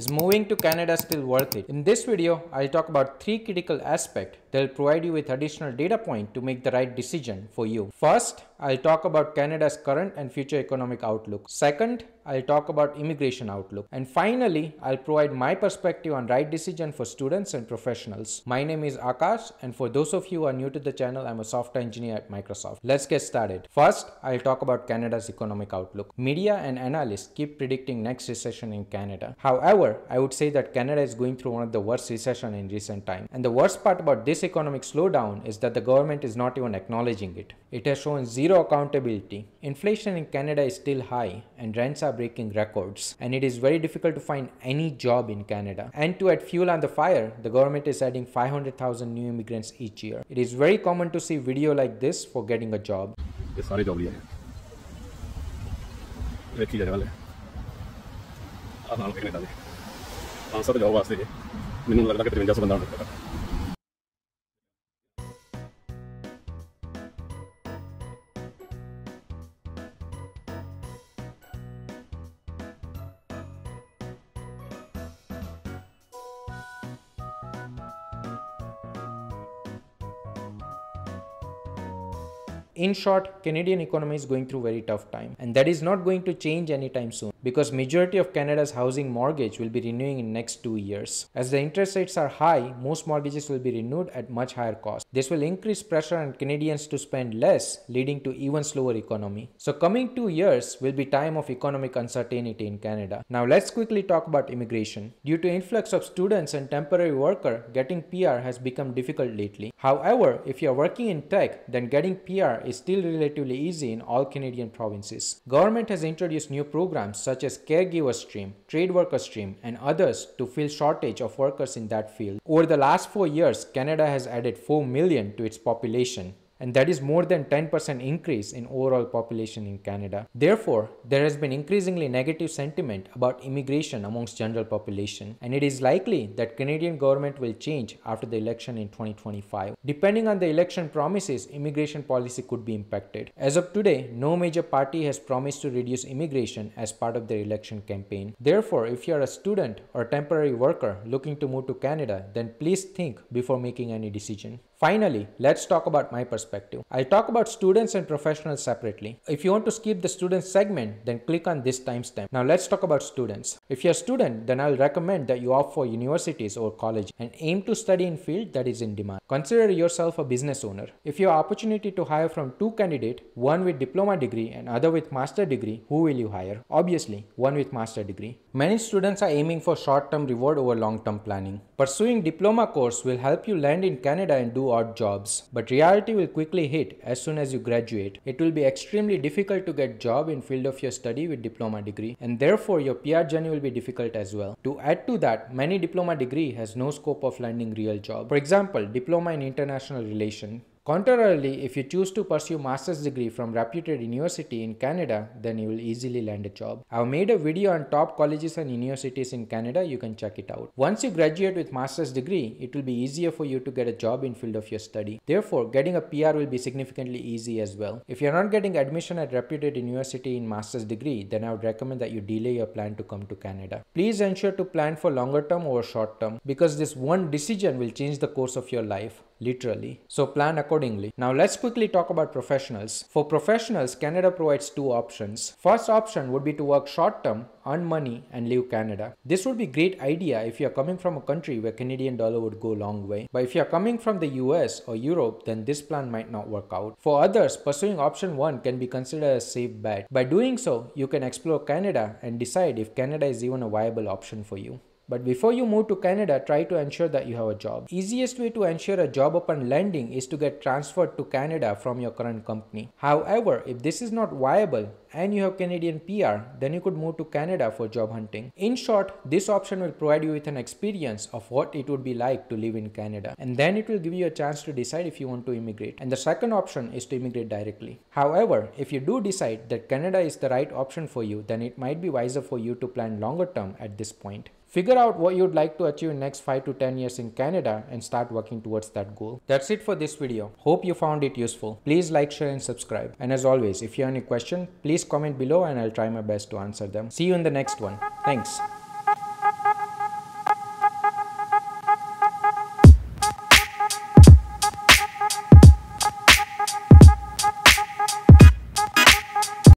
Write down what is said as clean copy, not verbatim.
Is moving to Canada still worth it? In this video, I'll talk about 3 critical aspects that'll provide you with additional data point to make the right decision for you. First, I'll talk about Canada's current and future economic outlook. Second, I'll talk about immigration outlook. And finally, I'll provide my perspective on right decision for students and professionals. My name is Akash, and for those of you who are new to the channel, I'm a software engineer at Microsoft. Let's get started. First, I'll talk about Canada's economic outlook. Media and analysts keep predicting next recession in Canada. However, I would say that Canada is going through one of the worst recessions in recent time. And the worst part about this economic slowdown is that the government is not even acknowledging it. It has shown zero accountability. Inflation in Canada is still high and rents are breaking records. And it is very difficult to find any job in Canada. And to add fuel on the fire, the government is adding 500,000 new immigrants each year. It is very common to see video like this for getting a job. In short, Canadian economy is going through very tough time, and that is not going to change anytime soon because majority of Canada's housing mortgage will be renewing in next 2 years. As the interest rates are high, most mortgages will be renewed at much higher cost. This will increase pressure on Canadians to spend less, leading to even slower economy. So coming 2 years will be time of economic uncertainty in Canada. Now let's quickly talk about immigration. Due to influx of students and temporary worker, getting PR has become difficult lately. However, if you are working in tech, then getting PR is still relatively easy in all Canadian provinces. Government has introduced new programs such as caregiver stream, trade worker stream, and others to fill shortage of workers in that field. Over the last 4 years, Canada has added 4 million to its population, and that is more than 10% increase in overall population in Canada. Therefore, there has been increasingly negative sentiment about immigration amongst general population, and it is likely that Canadian government will change after the election in 2025. Depending on the election promises, immigration policy could be impacted. As of today, no major party has promised to reduce immigration as part of their election campaign. Therefore, if you are a student or temporary worker looking to move to Canada, then please think before making any decision. Finally, let's talk about my perspective. I'll talk about students and professionals separately. If you want to skip the students segment, then click on this timestamp. Now let's talk about students. If you're a student, then I'll recommend that you opt for universities or college and aim to study in field that is in demand. Consider yourself a business owner. If you have opportunity to hire from 2 candidates, one with diploma degree and other with master degree, who will you hire? Obviously, one with master degree. Many students are aiming for short-term reward over long-term planning. Pursuing diploma course will help you land in Canada and do odd jobs, but reality will quickly hit as soon as you graduate. It will be extremely difficult to get job in field of your study with diploma degree, and therefore your PR journey will be difficult as well. To add to that, many diploma degree has no scope of landing real job. For example, diploma in international relation. Contrarily, if you choose to pursue master's degree from reputed university in Canada, then you will easily land a job. I've made a video on top colleges and universities in Canada, you can check it out. Once you graduate with master's degree, it will be easier for you to get a job in field of your study. Therefore, getting a PR will be significantly easy as well. If you're not getting admission at reputed university in master's degree, then I would recommend that you delay your plan to come to Canada. Please ensure to plan for longer term over short term, because this one decision will change the course of your life. Literally. So plan accordingly. Now let's quickly talk about professionals. For professionals, Canada provides 2 options. First option would be to work short term, earn money, and leave Canada. This would be great idea if you are coming from a country where Canadian dollar would go long way. But if you are coming from the US or Europe, then this plan might not work out. For others, pursuing option 1 can be considered a safe bet. By doing so, you can explore Canada and decide if Canada is even a viable option for you. But before you move to Canada, try to ensure that you have a job. Easiest way to ensure a job upon landing is to get transferred to Canada from your current company. However, if this is not viable and you have Canadian PR, then you could move to Canada for job hunting. In short, this option will provide you with an experience of what it would be like to live in Canada, and then it will give you a chance to decide if you want to immigrate. And the second option is to immigrate directly. However, if you do decide that Canada is the right option for you, then it might be wiser for you to plan longer term at this point. Figure out what you'd like to achieve in next 5 to 10 years in Canada and start working towards that goal. That's it for this video. Hope you found it useful. Please like, share, and subscribe. And as always, if you have any question, please comment below and I'll try my best to answer them. See you in the next one. Thanks.